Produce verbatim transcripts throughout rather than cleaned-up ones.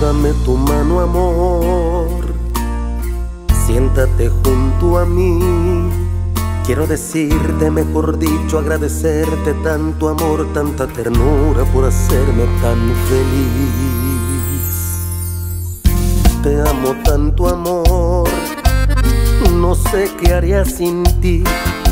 Dame tu mano, amor, siéntate junto a mí. Quiero decirte, mejor dicho, agradecerte tanto amor, tanta ternura por hacerme tan feliz. Te amo tanto, amor, no sé qué haría sin ti.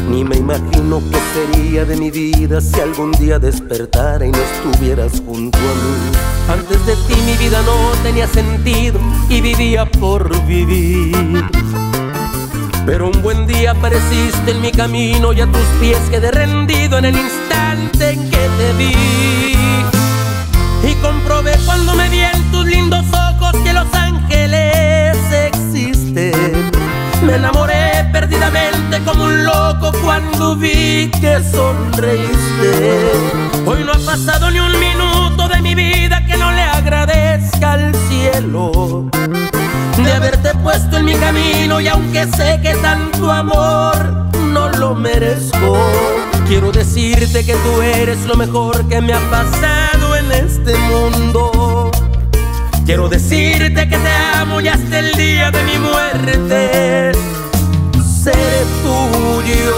Ni me imagino qué sería de mi vida si algún día despertara y no estuvieras junto a mí. Antes de ti mi vida no tenía sentido y vivía por vivir. Pero un buen día apareciste en mi camino y a tus pies quedé rendido en el instante en que te vi. Y comprobé cuando me vi en tus lindos ojos que los ángeles existen. Me enamoré perdidamente como un loco cuando vi que sonreíste. Hoy no ha pasado ni un minuto de mi vida que no le agradezca al cielo de haberte puesto en mi camino, y aunque sé que tanto amor no lo merezco, quiero decirte que tú eres lo mejor que me ha pasado en este mundo. Quiero decirte que te amo y hasta el día de mi muerte seré tuyo.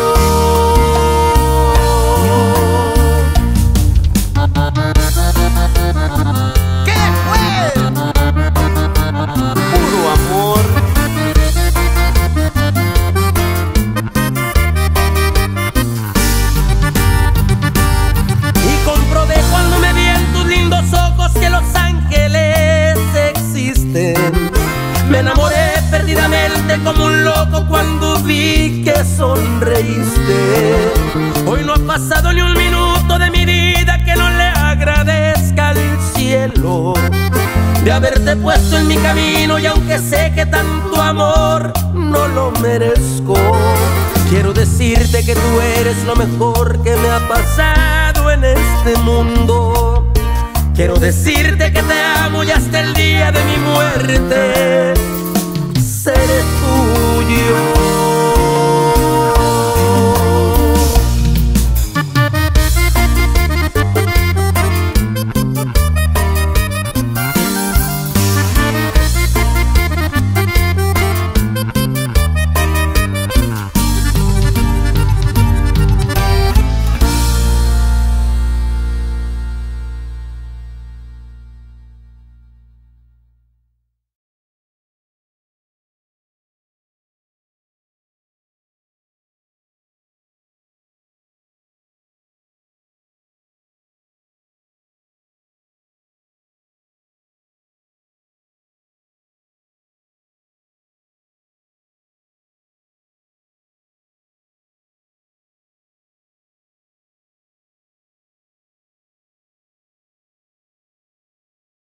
¿Qué fue? Puro amor. Y comprobé cuando me vi en tus lindos ojos que los ángeles existen. Me enamoré perdidamente como un loco cuando vi que sonreíste. Hoy no ha pasado ni un minuto de mi vida que no le agradezca al cielo de haberte puesto en mi camino, y aunque sé que tanto amor no lo merezco, quiero decirte que tú eres lo mejor que me ha pasado en este mundo. Quiero decirte que te amo y hasta el día de mi muerte seré tuyo.